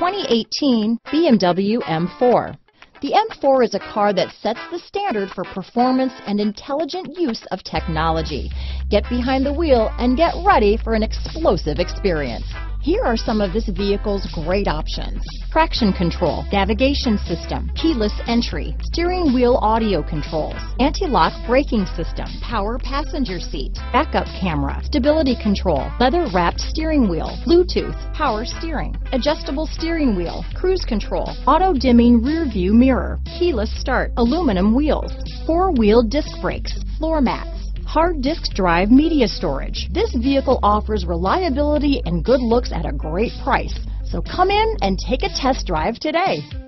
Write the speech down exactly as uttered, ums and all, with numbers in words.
twenty eighteen B M W M four. The M four is a car that sets the standard for performance and intelligent use of technology. Get behind the wheel and get ready for an explosive experience. Here are some of this vehicle's great options: traction control, navigation system, keyless entry, steering wheel audio controls, anti-lock braking system, power passenger seat, backup camera, stability control, leather-wrapped steering wheel, Bluetooth, power steering, adjustable steering wheel, cruise control, auto-dimming rear-view mirror, keyless start, aluminum wheels, four-wheel disc brakes, floor mats, hard disk drive media storage. This vehicle offers reliability and good looks at a great price. So come in and take a test drive today.